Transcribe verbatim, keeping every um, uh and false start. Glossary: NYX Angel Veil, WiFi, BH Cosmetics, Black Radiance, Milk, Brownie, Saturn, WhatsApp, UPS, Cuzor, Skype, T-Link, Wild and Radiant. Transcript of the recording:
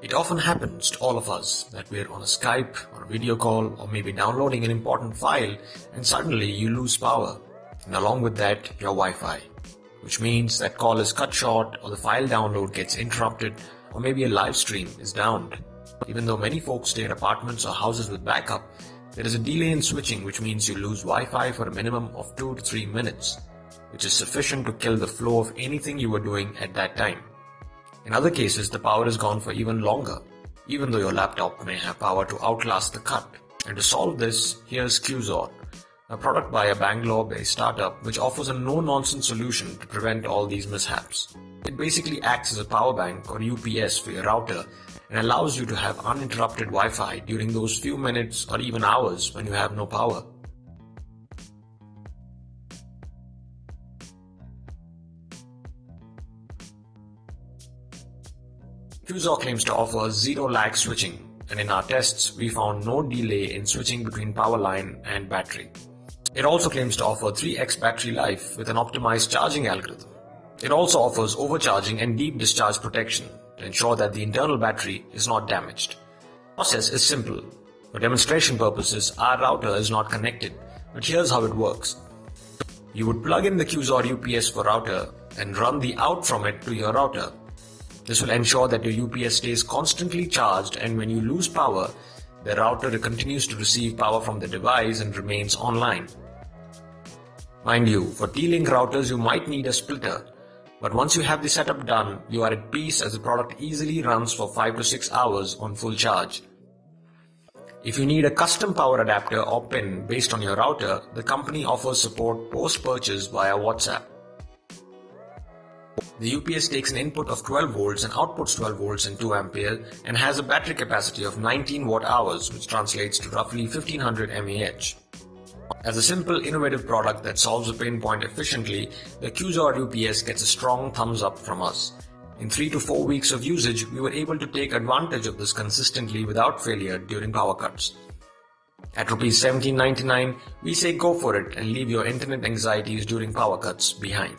It often happens to all of us that we're on a Skype or a video call or maybe downloading an important file and suddenly you lose power, and along with that your Wi-Fi, which means that call is cut short or the file download gets interrupted or maybe a live stream is downed. Even though many folks stay in apartments or houses with backup, there is a delay in switching, which means you lose Wi-Fi for a minimum of two to three minutes, which is sufficient to kill the flow of anything you were doing at that time. In other cases, the power is gone for even longer, even though your laptop may have power to outlast the cut. And to solve this, here's Cuzor, a product by a Bangalore-based startup which offers a no-nonsense solution to prevent all these mishaps. It basically acts as a power bank or U P S for your router and allows you to have uninterrupted Wi-Fi during those few minutes or even hours when you have no power. Cuzor claims to offer zero-lag switching, and in our tests, we found no delay in switching between power line and battery. It also claims to offer three x battery life with an optimized charging algorithm. It also offers overcharging and deep discharge protection to ensure that the internal battery is not damaged. The process is simple. For demonstration purposes, our router is not connected, but here's how it works. You would plug in the Cuzor U P S for router and run the out from it to your router. This will ensure that your U P S stays constantly charged, and when you lose power, the router continues to receive power from the device and remains online. Mind you, for T-Link routers you might need a splitter, but once you have the setup done, you are at peace as the product easily runs for five to six hours on full charge. If you need a custom power adapter or pin based on your router, the company offers support post-purchase via WhatsApp. The U P S takes an input of twelve volts and outputs twelve volts and two ampere and has a battery capacity of nineteen watt hours, which translates to roughly fifteen hundred milliamp hours. As a simple innovative product that solves a pain point efficiently, the Cuzor U P S gets a strong thumbs up from us. In three to four weeks of usage, we were able to take advantage of this consistently without failure during power cuts. At rupees seventeen ninety-nine, we say go for it and leave your internet anxieties during power cuts behind.